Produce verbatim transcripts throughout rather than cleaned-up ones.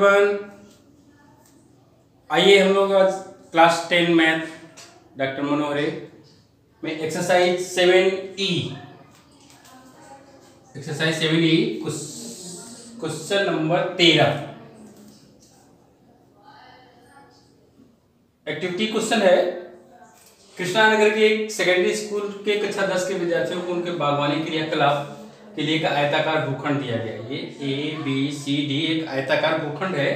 Everyone, आइए हम लोग आज class ten math doctor Manohar रे में exercise seven E exercise seven E question number तेरह एक्टिविटी क्वेश्चन है। कृष्णा नगर के एक सेकेंडरी स्कूल के कक्षा दस के विद्यार्थियों को उनके बागवानी क्रियाकलाप के लिए का आयताकार भूखंड दिया गया। ये ए बी सी डी एक आयताकार भूखंड है,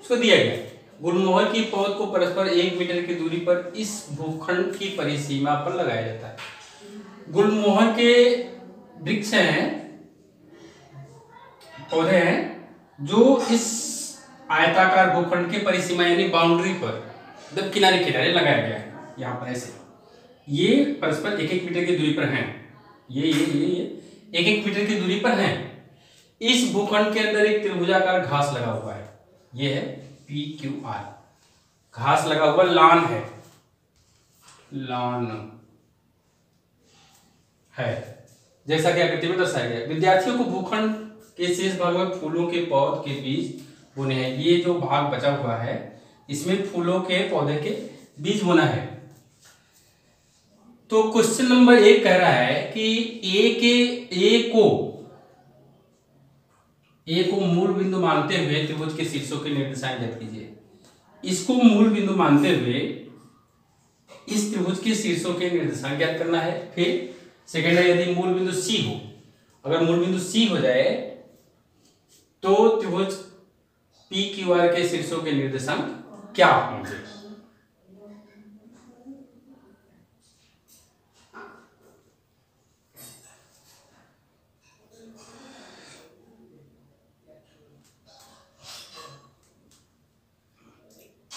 उसको दिया गया। गुलमोहर की पौध को परस्पर एक मीटर की दूरी पर इस भूखंड की परिसीमा पर लगाया जाता है। गुलमोहर के वृक्ष हैं, पौधे हैं जो इस आयताकार भूखंड के परिसीमा यानी बाउंड्री पर जब किनारे किनारे लगाया गया है। यहाँ पर ऐसे ये परस्पर एक एक मीटर की दूरी पर हैं, ये ये ये ये एक एक मीटर की दूरी पर हैं। इस भूखंड के अंदर एक त्रिभुजाकार घास लगा हुआ है, यह है पी क्यू आर। घास लगा हुआ लान है, लान है जैसा कि आकृति में दर्शाया गया। विद्यार्थियों को भूखंड के शेष भाग में फूलों के पौध के बीज बोने हैं। ये जो भाग बचा हुआ है इसमें फूलों के पौधे के बीज बोना है। तो क्वेश्चन नंबर एक कह रहा है कि ए के ए को ए को मूल बिंदु मानते हुए त्रिभुज के शीर्षों के निर्देशांक ज्ञात कीजिए। इसको मूल बिंदु मानते हुए इस त्रिभुज के शीर्षों के निर्देशांक ज्ञात करना है। फिर सेकेंड है, यदि मूल बिंदु सी हो, अगर मूल बिंदु सी हो जाए तो त्रिभुज पी क्यू आर के शीर्षों के निर्देशांक क्या होंगे।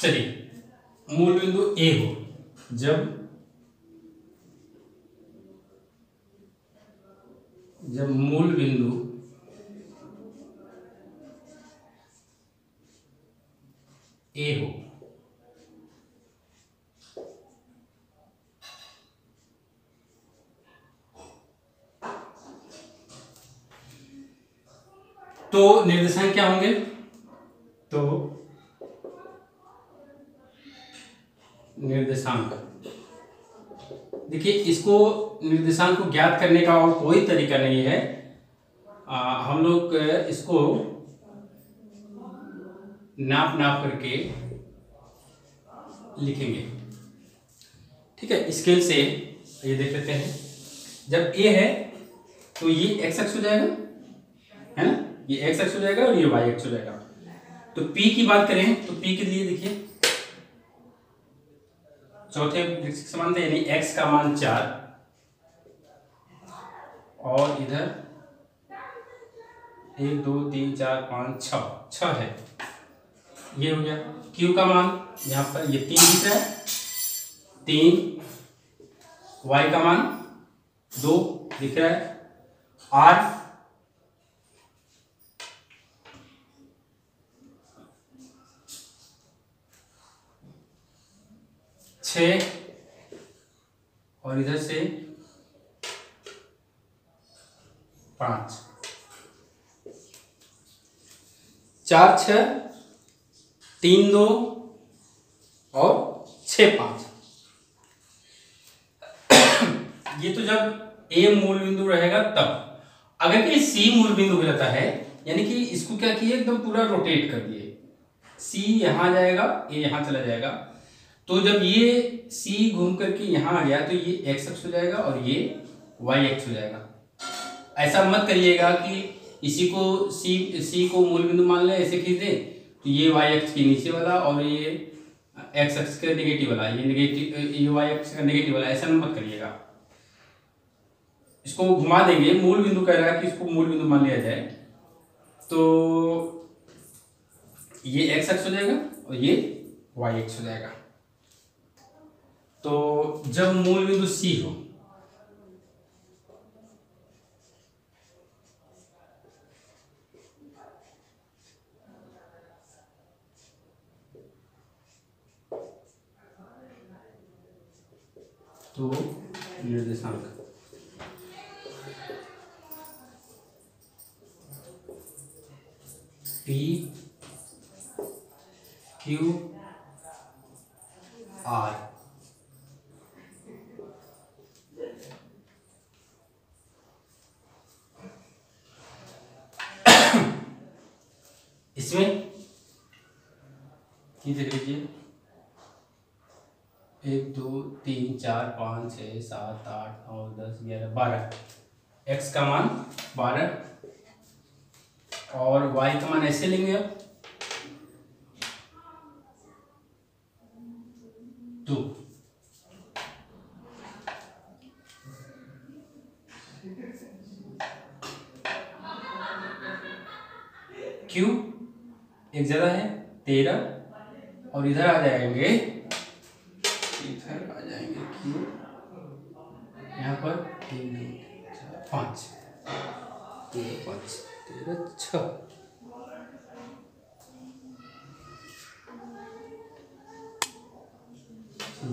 चलिए, मूल बिंदु ए हो, जब जब मूल बिंदु ए हो तो निर्देशांक क्या होंगे। तो निर्देशांक देखिए, इसको निर्देशांक को ज्ञात करने का और कोई तरीका नहीं है। आ, हम लोग इसको नाप नाप करके लिखेंगे, ठीक है। स्केल से ये देख लेते हैं। जब ए है तो ये एक्स एक्स हो जाएगा, है ना, ये एक्स एक्स हो जाएगा और ये वाई एक्स हो जाएगा। तो पी की बात करें तो पी के लिए देखिए चौथे वृक्ष समान थे, यानी एक्स का मान चार और इधर एक दो तीन चार पाँच छ छ है, ये हो गया। क्यू का मान यहाँ पर ये तीन दिख रहा है, तीन। वाई का मान दो दिख रहा है। आर छः और इधर से पाँच, चार छः तीन दो और छः पाँच। ये तो जब ए मूल बिंदु रहेगा तब, अगर कि सी मूल बिंदु हो जाता है यानी कि इसको क्या किए, एकदम पूरा रोटेट कर दिए। सी यहाँ जाएगा, ए यहाँ चला जाएगा, तो जब ये C घूम करके यहाँ आ गया तो ये एक्स एक्स हो जाएगा और ये y एक्स हो जाएगा। ऐसा मत करिएगा कि इसी को C C को मूल बिंदु मान लें, ऐसे खींच दें तो ये y एक्स के नीचे वाला और ये x एक्स का नेगेटिव वाला, ये नेगेटिव ये y एक्स का नेगेटिव वाला, ऐसा मत करिएगा। इसको घुमा देंगे। मूल बिंदु कह रहा है कि इसको मूल बिंदु मान लिया जाए तो ये एक्स एक्स हो जाएगा और ये y एक्स हो जाएगा। तो जब मूल बिंदु सी हो, तो निर्देशांक पी क्यू आर। इसमें देख लीजिए एक दो तीन चार पाँच छः सात आठ नौ दस ग्यारह बारह, एक्स का मान बारह और वाई का मान ऐसे लेंगे अब दो। क्यू एक जगह है तेरह और इधर आ जाएंगे इधर आ जाएंगे क्यू यहाँ पर तीन चार पाँच तेरह पाँच तेरह छः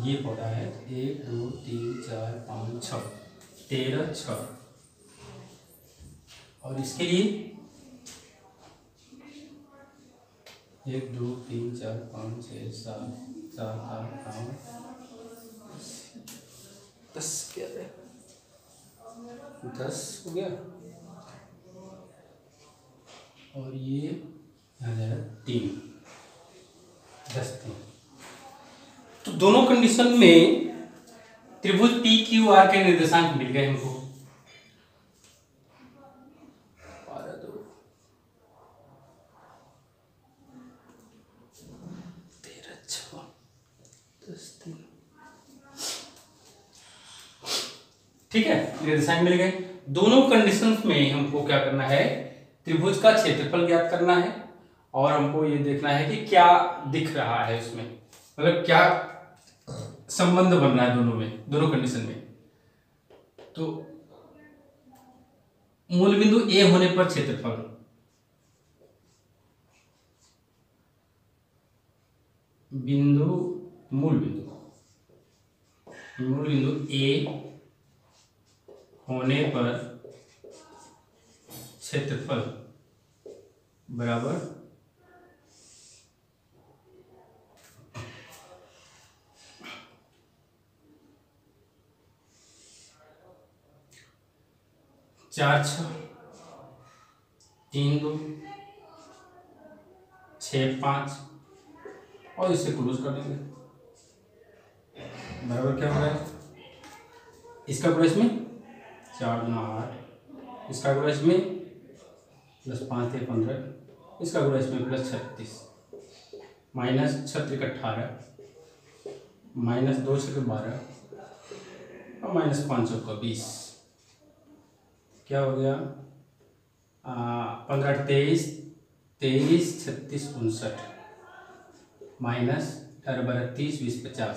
ये पड़ा है एक दो तीन चार पाँच छः तेरह छः। और इसके लिए एक दो तीन चार पाँच छः सात सात आठ नौ दस ग्यारह दस हो गया और ये हजार तीन दस तीन। तो दोनों कंडीशन में त्रिभुज पी क्यू आर के निर्देशांक मिल गए हमको बारह दो तेरह छः दस तीन, ठीक है, निर्देशांक मिल गए। दोनों कंडीशंस में हमको क्या करना है, त्रिभुज का क्षेत्रफल ज्ञात करना है और हमको ये देखना है कि क्या दिख रहा है उसमें, मतलब क्या संबंध बन रहा है दोनों में, दोनों कंडीशन में। तो मूल बिंदु ए होने पर क्षेत्रफल, बिंदु मूल बिंदु मूल बिंदु ए होने पर क्षेत्रफल बराबर चार छ तीन दो छः पाँच और इसे क्लोज कर देंगे बराबर। क्या हो रहा है, इसका गुणा इसमें चार गुना आठ, इसका गुणा इसमें प्लस पाँच थे पंद्रह, इसका गुणा इसमें प्लस छत्तीस माइनस छत्तीस अट्ठारह माइनस दो छः बारह और माइनस पाँच सौ का बीस। क्या हो गया, पंद्रह तेईस तेईस छत्तीस उनसठ माइनस अठारह बारह तीस बीस पचास।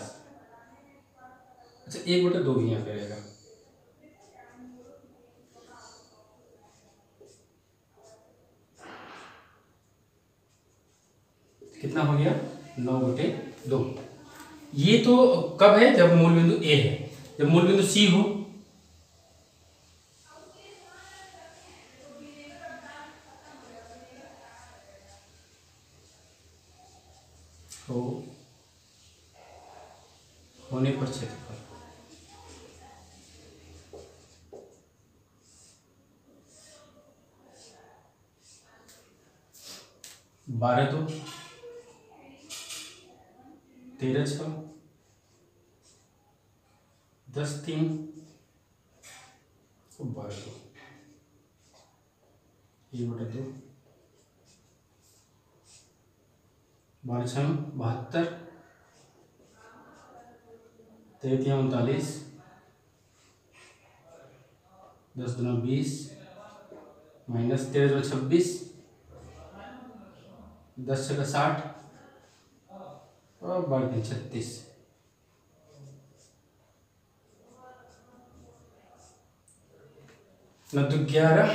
अच्छा एक बटे दो भी यहाँ पे रहेगा, कितना हो गया नौ बटे दो। ये तो कब है, जब मूल बिंदु ए है, जब मूल बिंदु सी हो तो होने पर क्षेत्रफल। बारह दो तेरह छः दस तीन बारह दो ये बटा दो बारह छः बहत्तर तेरह उनतालीस दस दुना बीस माइनस तेरह दो छब्बीस दस छः का साठ और बारह तीन छत्तीस। नौ दो ग्यारह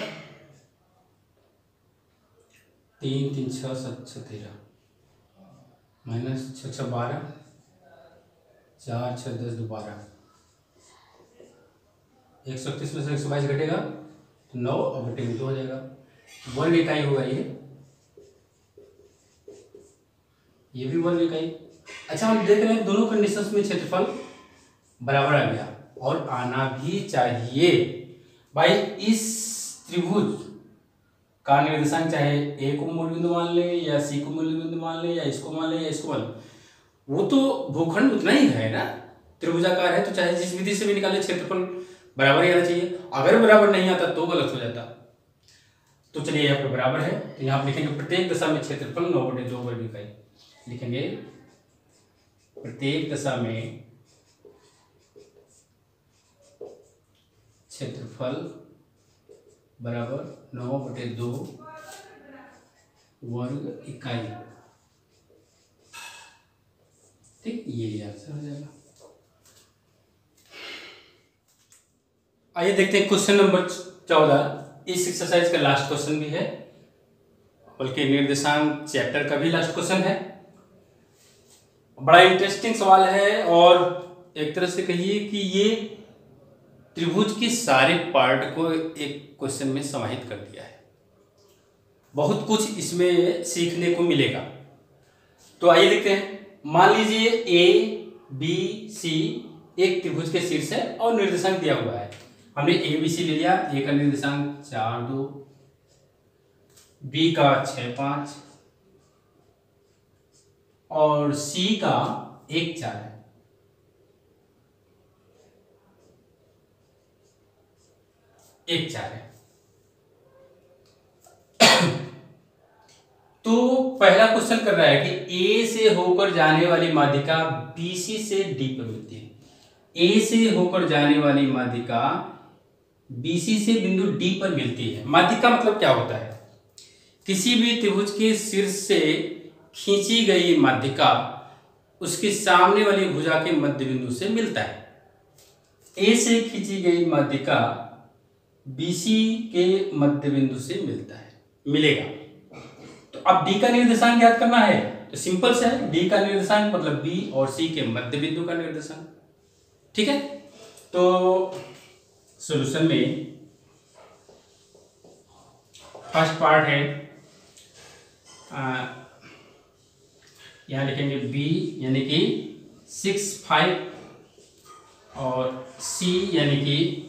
तीन तीन छः सात छः तेरह माइनस छः छः बारह चार छः दस दो बारह। एक सौ तीस में से एक सौ बाईस घटेगा तो नौ और बटे दो हो जाएगा, वर्ग इकाई होगा ये ये भी वर्ग इकाई। अच्छा हम देख रहे हैं दोनों कंडीशंस में क्षेत्रफल बराबर आ गया और आना भी चाहिए। भाई इस त्रिभुज का निर्देशांक चाहे ए को मूल बिंदु मान ले या सी को मूल बिंदु मान ले या इसको मान ले या इसको मान ले, वो तो भूखंड उतना ही है ना, त्रिभुजाकार है, तो चाहे जिस विधि से भी निकाले क्षेत्रफल बराबर ही आना चाहिए। अगर बराबर नहीं आता तो गलत हो जाता। तो चलिए यहाँ पे बराबर है, तो यहाँ पे लिखेंगे प्रत्येक दशा में क्षेत्रफल नौ बटे दो वर्ग इकाई। लिखेंगे प्रत्येक दशा में क्षेत्रफल बराबर नौ बटे दो वर्ग इकाई। ठीक, ये आंसर हो जाएगा। आइए देखते हैं क्वेश्चन नंबर चौदह। इस एक्सरसाइज का लास्ट क्वेश्चन भी है, बल्कि निर्देशांक चैप्टर का भी लास्ट क्वेश्चन है। बड़ा इंटरेस्टिंग सवाल है और एक तरह से कहिए कि ये त्रिभुज के सारे पार्ट को एक क्वेश्चन में समाहित कर दिया है। बहुत कुछ इसमें सीखने को मिलेगा। तो आइए देखते हैं। मान लीजिए ए बी सी एक त्रिभुज के शीर्ष है और निर्देशांक दिया हुआ है। हमने ए बी सी ले लिया। ए का निर्देशांक चार दो, बी का छः पाँच और सी का एक चार है। एक चार है। तो पहला क्वेश्चन कर रहा है कि ए से होकर जाने वाली माध्यिका बीसी से डी पर मिलती है। ए से होकर जाने वाली माध्यिका बीसी से बिंदु डी पर मिलती है। माध्यिका मतलब क्या होता है? किसी भी त्रिभुज के शीर्ष से खींची गई माध्यिका उसके सामने वाली भुजा के मध्य बिंदु से मिलता है। ए से खींची गई माध्यिका बीसी के मध्य बिंदु से मिलता है, मिलेगा। तो अब डी का निर्देशांक याद करना है तो सिंपल सा है। डी का निर्देशांक मतलब बी और सी के मध्य बिंदु का निर्देशांक। ठीक है, तो सॉल्यूशन में फर्स्ट पार्ट है, आ, यहाँ लिखेंगे B यानी कि सिक्स फाइव और C यानी कि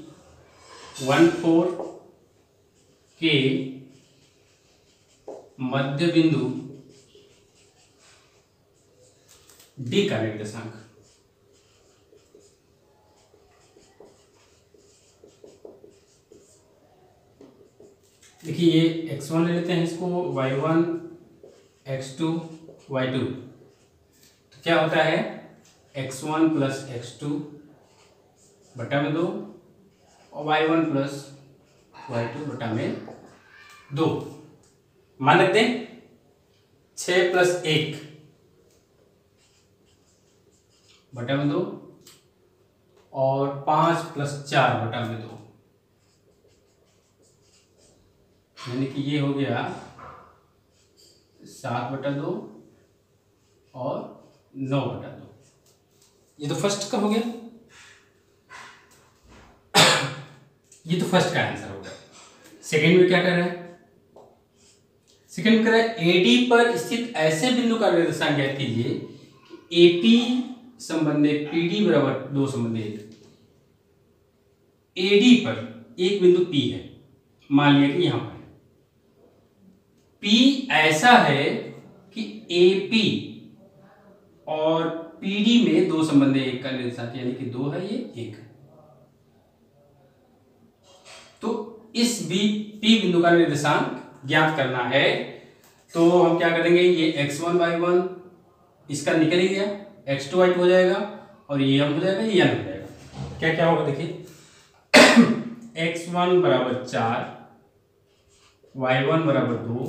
वन फोर के मध्य बिंदु D का निर्देशांक। देखिए ये एक्स वन ले लेते हैं, इसको Y one, x two, Y two. तो क्या होता है x one plus x two बटा में दो और Y one plus Y two बटा में दो। मान लेते हैं छः प्लस एक बटा में दो और पाँच प्लस चार बटा में दो, यानी कि ये हो गया सात बटा दो और नौ बटा दो। ये तो फर्स्ट का हो गया। ये तो फर्स्ट का आंसर हो गया। सेकेंड में क्या कर रहे हैं? सेकेंड कर रहे हैं एडी पर स्थित ऐसे बिंदु का निर्देशांक ज्ञात कीजिए कि एपी संबंधित पीडी बराबर दो संबंधित एडी पर एक बिंदु पी है। मान लिया कि यहां पर पी ऐसा है कि एपी और पीडी में दो संबंध एक का निर्देशांक, यानी कि दो है, ये एक है। तो इस बी पी बिंदु का निर्देशांक ज्ञात करना है। तो हम क्या करेंगे, ये एक्स वन वाई वन इसका निकल ही गया, एक्स टू वाई टू हो जाएगा और ये एम हो जाएगा, ये एन हो जाएगा। क्या क्या होगा देखिए, एक्स वन बराबर चार, वाई वन बराबर दो,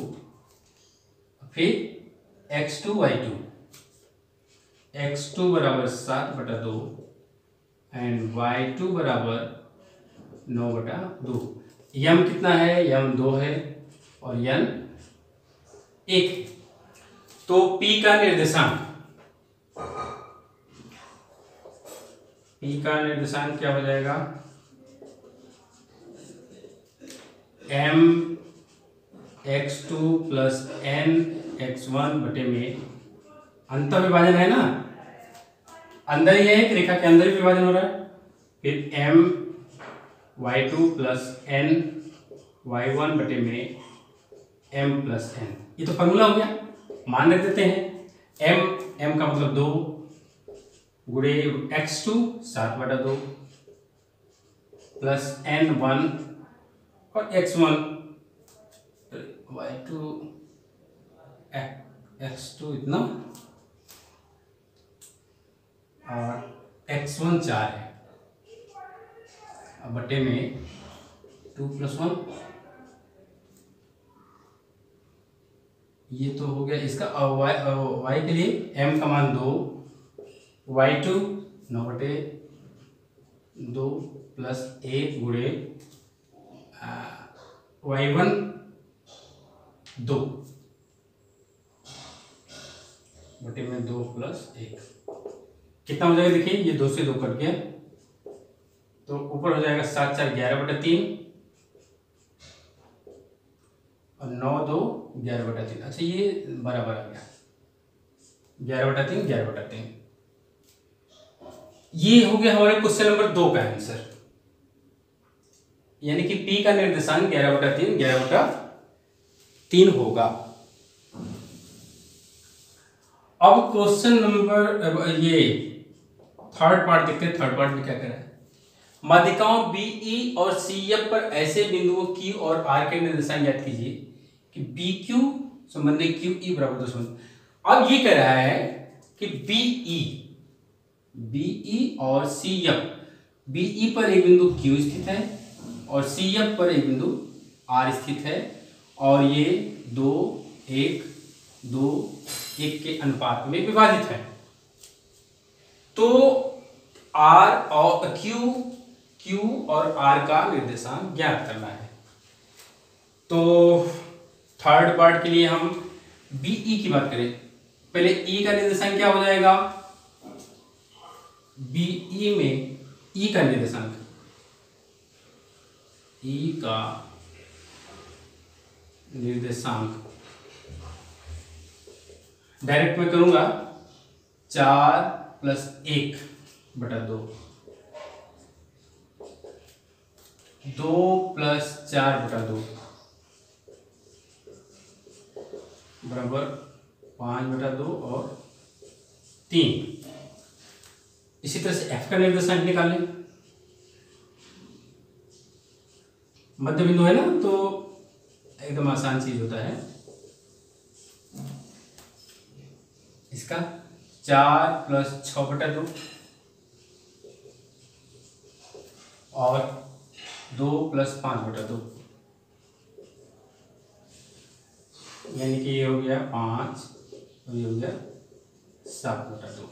फिर X two Y two, X two बराबर सात बटा दो एंड वाई टू बराबर नौ बटा दो। यम कितना है? यम दो है और यन एक। तो पी का निर्देशांक, पी का निर्देशांक क्या हो जाएगा? M x two plus N x one बटे में अंत विभाजन है ना, अंदर ही है, एक रेखा के अंदर ही विभाजन हो रहा है। फिर M Y two plus N Y one बटे में एम प्लस एन, ये तो फॉर्मूला हो गया, मान रख देते हैं। एम एम का मतलब दो गुड़े एक्स टू सात बटा दो प्लस एन वन और x one Y two X two इतना और एक्स वन चार है, अब बटे में टू प्लस वन, ये तो हो गया इसका। और वाई वाई के लिए एम का मान दो वाई टू नौ बटे दो प्लस एक गुड़े वाई वन दो बटे में दो प्लस एक, कितना हो जाएगा देखिए, ये दो से दो करके तो ऊपर हो जाएगा सात चार ग्यारह बटा तीन और नौ दो ग्यारह बटा तीन। अच्छा ये बराबर आ गया ग्यारह बटा तीन ग्यारह बटा तीन। ये हो गया हमारे क्वेश्चन नंबर दो का आंसर, यानी कि पी का निर्देशांक ग्यारह बटा तीन ग्यारह बटा तीन होगा। अब क्वेश्चन नंबर ये थर्ड पार्ट देखते हैं। थर्ड पार्ट में क्या करा है, माध्यिकाओं बी ई और सी एफ पर ऐसे बिंदुओं Q और R के निर्देशांक ज्ञात कीजिए कि बी क्यू संबंध क्यू ई बराबर दो। अब ये कह रहा है कि बी ई बी ई और सी एफ, बी ई पर एक बिंदु Q स्थित है और सी एफ पर एक बिंदु R स्थित है और ये दो एक दो एक के अनुपात में विभाजित है। तो R और Q Q और R का निर्देशांक ज्ञात करना है। तो थर्ड पार्ट के लिए हम B E की बात करें, पहले E का निर्देशांक क्या हो जाएगा, B E में E का निर्देशांक E का निर्देशांक डायरेक्ट में करूंगा चार प्लस एक बटा दो, दो प्लस चार बटा दो बराबर पांच बटा दो और तीन। इसी तरह से एफ का निर्देशांक निकालें, मध्य बिंदु है ना, तो एकदम आसान चीज होता है इसका, चार प्लस छ बटा दो और दो प्लस पांच बटा दो, यानी कि ये हो गया पांच और ये हो गया सात बटा दो।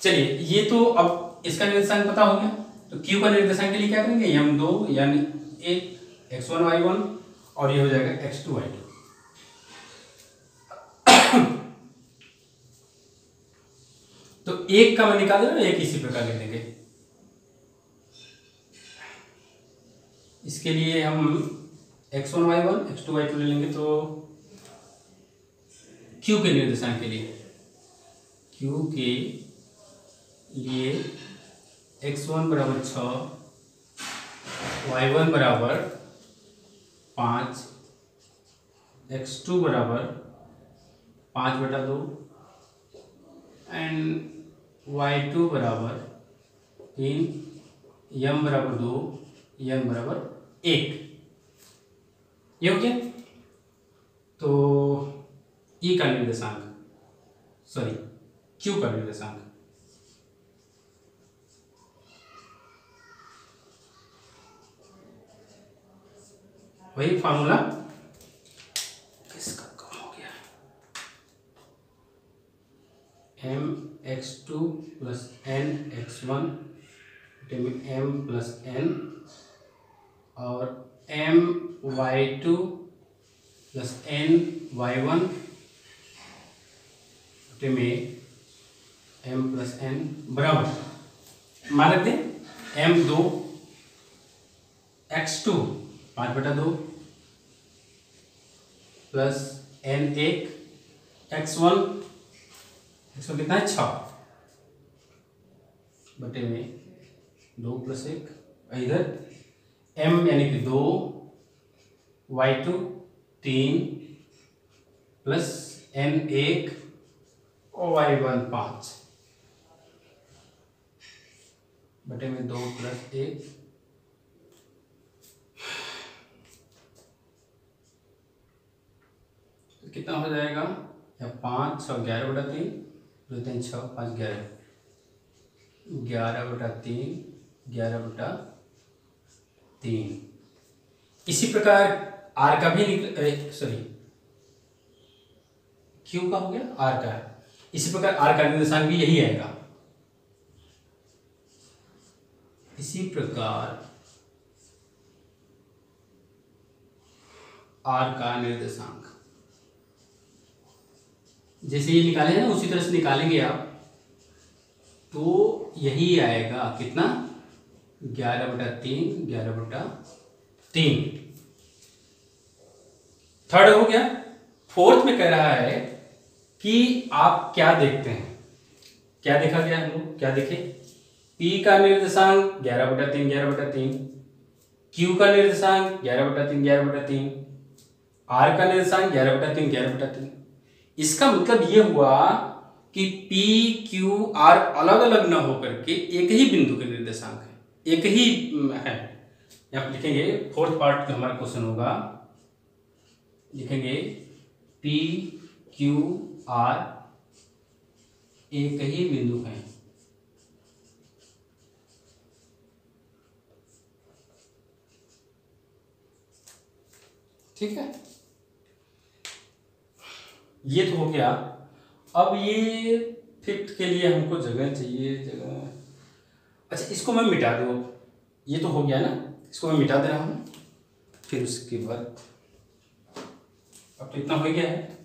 चलिए ये तो अब इसका निर्देशांक पता हो गया, तो क्यू का निर्देशांक के लिए क्या करेंगे, एम दो यानी एक एक्स वन वाई वन और ये हो जाएगा एक्स टू वाई टू। तो एक का मैं निकाल देना, एक इसी प्रकार ले लेंगे। इसके लिए हम X one Y one x two Y two ले लेंगे, तो क्यू के निर्देशांक के लिए क्यू के लिए एक्स वन बराबर छ वाई वन बराबर पाँच एक्स टू बराबर पाँच बटा दो एंड वाई टू बराबर तीन यम बराबर दो यम बराबर एक, ये हो गया। तो ई का निर्देशांक सॉरी क्यू का निर्देशांक। वही फॉर्मूला किसका काम हो गया, M x two plus N x one M plus N और M Y two plus N Y one में एम प्लस एन बराबर, मान लेते हैं एम दो एक्स टू पाँच बटा दो प्लस एन एक एक्स वन एक्स वन कितना है छ बटे में दो प्लस एक, इधर एम यानी कि दो वाई टू तीन प्लस एन एक और वाई वन पाँच बटे में दो प्लस एक कितना हो जाएगा या पाँच छः ग्यारह बटा तीन दो तीन छः पाँच ग्यारह ग्यारह बटा तीन ग्यारह बटा तीन। इसी प्रकार आर का भी निकल सॉरी क्यू का हो गया आर का है। इसी प्रकार आर का निर्देशांक भी यही आएगा। इसी प्रकार आर का निर्देशांक जैसे ये निकाले हैं ना उसी तरह से निकालेंगे आप तो यही आएगा कितना ग्यारह बटा तीन ग्यारह बटा तीन। थर्ड हो गया। फोर्थ में कह रहा है कि आप क्या देखते हैं, क्या देखा गया हम लोग क्या देखे। P का निर्देशांक ग्यारह बटा तीन ग्यारह बटा तीन, क्यू का निर्देशांक ग्यारह बटा तीन ग्यारह बटा तीन, आर का निर्देशांक ग्यारह बटा तीन ग्यारह बटा तीन। इसका मतलब यह हुआ कि P, Q, R अलग अलग न होकर के एक ही बिंदु के निर्देशांक है, एक ही है। आप लिखेंगे फोर्थ पार्ट का हमारा क्वेश्चन होगा, लिखेंगे P, Q, R एक ही बिंदु है। ठीक है, ये तो हो गया। अब ये फिफ्थ के लिए हमको जगह चाहिए, जगह अच्छा इसको मैं मिटा दूँ। ये तो हो गया ना, इसको मैं मिटा दे रहा हूँ। फिर उसके बाद अब तो इतना हो गया है।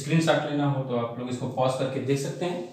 स्क्रीन शॉट लेना हो तो आप लोग इसको पॉज करके देख सकते हैं।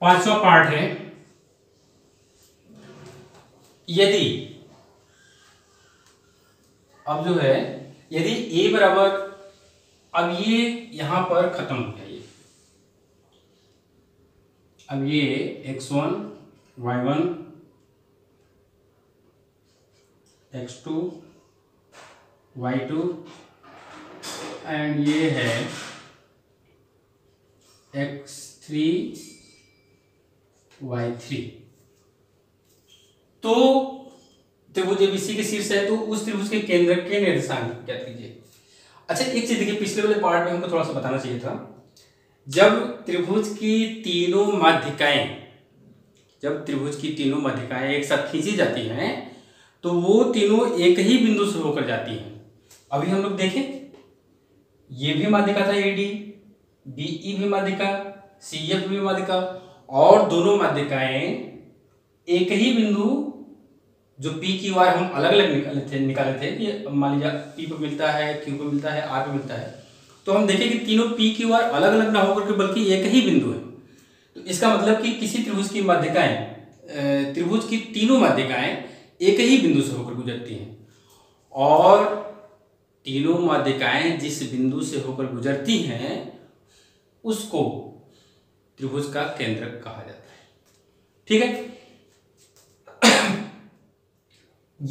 पांचवा पार्ट है, यदि अब जो है यदि a बराबर, अब ये यहां पर खत्म हो गया। ये अब ये x one Y one x two Y two and ये है एक्स थ्री वाई थ्री। तो त्रिभुज एबीसी के शीर्ष है तो उस त्रिभुज के केंद्र के निर्देशांक ज्ञात कीजिए। अच्छा एक चीज देखिए, पिछले वाले पार्ट में हमको थोड़ा सा बताना चाहिए था। जब त्रिभुज की तीनों माध्यिकाएं जब त्रिभुज की तीनों माध्यिकाएं एक साथ खींची जाती हैं तो वो तीनों एक ही बिंदु से होकर जाती हैं। अभी हम लोग देखें, ये भी माध्यिका था ए डी, बी ई भी माध्यिका, सी एफ भी माध्यिका, और दोनों माध्यिकाएं एक ही बिंदु जो पी क्यू आर हम अलग अलग निकाले थे निकाले थे कि मान लीजिए पी पे मिलता है, क्यू पे मिलता है, आर पे मिलता है, तो हम देखें कि तीनों पी क्यू आर अलग अलग ना होकर के बल्कि एक ही बिंदु है। तो इसका मतलब कि किसी त्रिभुज की माध्यिकाएं त्रिभुज की तीनों माध्यिकाएं एक ही बिंदु से होकर गुजरती हैं और तीनों माध्यिकाएं जिस बिंदु से होकर गुजरती हैं उसको त्रिभुज का केंद्र कहा जाता है। ठीक है,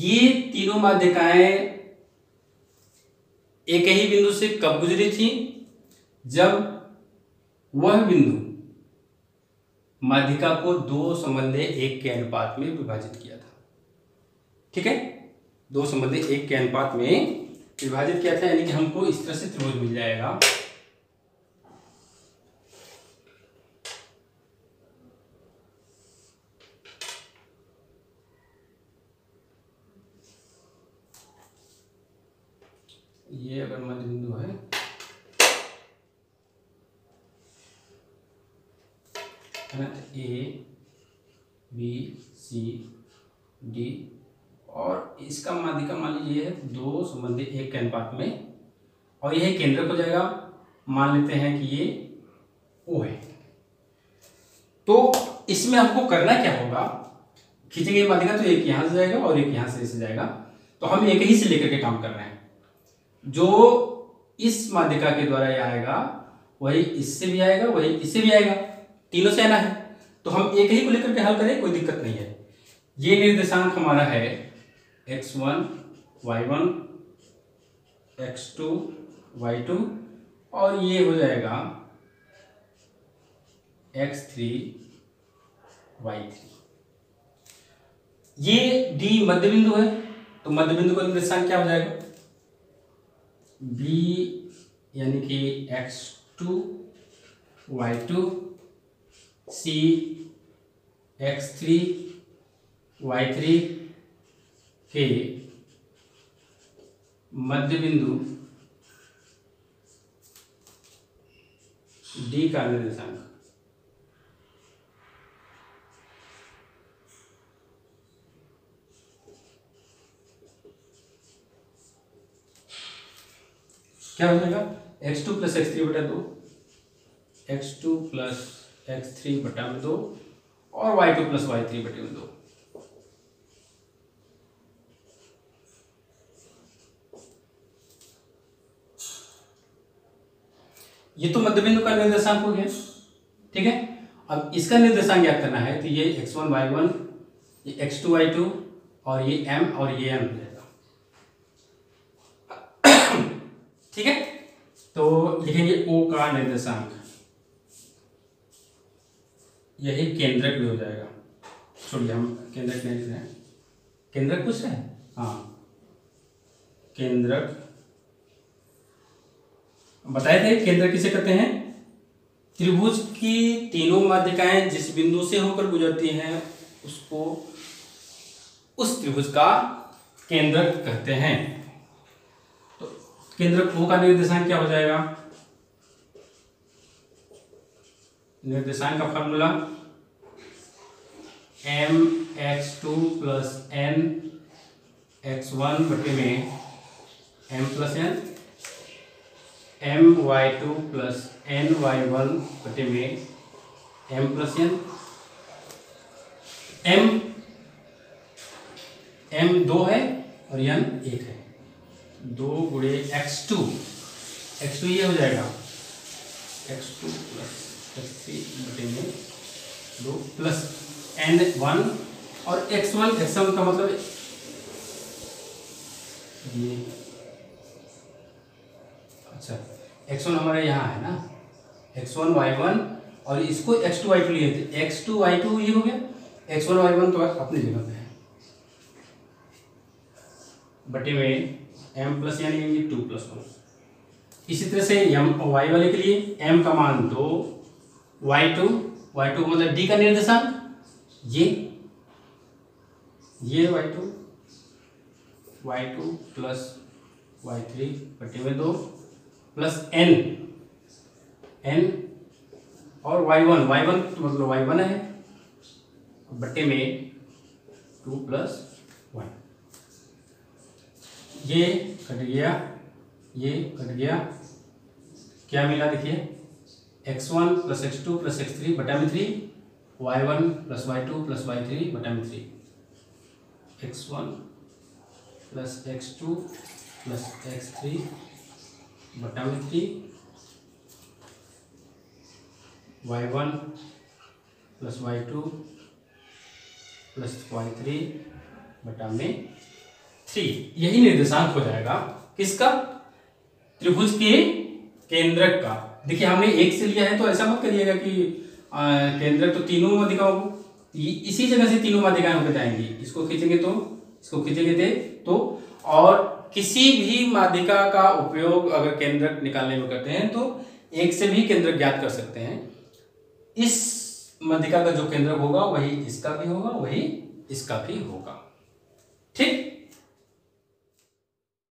ये तीनों माध्यिकाएं एक ही बिंदु से कब गुजरी थी, जब वह बिंदु माध्यिका को दो संबंधे एक के अनुपात में विभाजित किया था। ठीक है, दो संबंधे एक के अनुपात में विभाजित किया था, यानी कि हमको इस तरह से त्रिभुज मिल जाएगा। ये अगर मध्य बिंदु है, ए बी सी डी और इसका माध्यिका मान लीजिए दो संबंधित एक कैनपात में और यह केंद्र को जाएगा। मान लेते हैं कि ये ओ है, तो इसमें हमको करना क्या होगा, खींचेंगे माध्यिका तो एक यहां से जाएगा और एक यहां से इसे जाएगा, तो हम एक ही से लेकर के काम कर रहे हैं। जो इस माध्यिका के द्वारा आएगा वही इससे भी आएगा, वही इससे भी आएगा, तीनों से आना है, तो हम एक ही को लेकर के हल करें, कोई दिक्कत नहीं है। ये निर्देशांक हमारा है x one, Y one, x two, Y two और ये हो जाएगा एक्स थ्री, वाई थ्री। ये D मध्य बिंदु है, तो मध्य बिंदु का निर्देशांक क्या हो जाएगा, B यानी कि x two, Y two, C x three, y three के मध्य बिंदु D का निर्देशांक। क्या हो जाएगा, x two plus x three बटा दो, x two plus x three बटा में दो और y two plus y three बटे में दो। ये तो मध्य बिंदु का निर्देशांक हो गया, ठीक है। अब इसका निर्देशांक ज्ञात करना है, तो ये एक्स वन वाई वन, ये एक्स टू वाई टू और ये एम और ये एम हो जाएगा, ठीक है। तो लिखेंगे ओ का निर्देशांक, यही केंद्रक भी हो जाएगा, छोड़िए हम केंद्रक नहीं लिख रहे हैं, केंद्रक कुछ है, हाँ केंद्रक बताए थे। केंद्रक किसे कहते हैं, त्रिभुज की तीनों माध्यिकाएं जिस बिंदु से होकर गुजरती हैं उसको उस त्रिभुज का केंद्रक कहते हैं। तो केंद्रक O का निर्देशांक क्या हो जाएगा, निर्देशांक का formula m x two plus N x one बटे में M plus N, m Y two plus N Y one बटे में M plus N. M m दो है और एन एक है, दो गुणे एक्स टू, एक्स टू ये हो जाएगा एक्स टू प्लस थ्री बटे में दो प्लस एन वन और एक्स वन, एक्स वन का मतलब ये, अच्छा एक्स वन हमारे यहाँ है ना, एक्स वन वाई वन और इसको एक्स टू वाई टू लिए थे, एक्स टू वाई टू ये हो गया, एक्स वन वाई वन तो अपनी जगह पे है, बटे में एम प्लस यानी टू प्लस वन। इसी तरह से एम और वाई वाले के लिए एम का मान दो, वाई टू वाई टू मतलब डी का निर्देशांक, ये ये y two Y two plus y three बटे में दो प्लस एन एन और वाई वन, वाई वन मतलब वाई वन है बटे में टू प्लस वन। ये कट गया, ये कट गया, क्या मिला देखिए, x one plus x two plus x three बटा में three, y one plus Y two plus y three बटा में three, x one plus x two plus x three बटा में three, y one plus Y two plus y three बटा में three. यही निर्देशांक हो जाएगा किसका, त्रिभुज के केंद्रक का। देखिए हमने एक से लिया है तो ऐसा मत करिएगा कि केंद्रक तो तीनों माध्यिकाओं को, इसी जगह से तीनों माध्यिकाएं होकर जाएंगी, इसको खींचेंगे तो इसको खींचेंगे तो, और किसी भी माध्यिका का उपयोग अगर केंद्रक निकालने में करते हैं तो एक से भी केंद्रक ज्ञात कर सकते हैं। इस माध्यिका का जो केंद्रक होगा वही इसका भी होगा, वही इसका भी होगा, ठीक।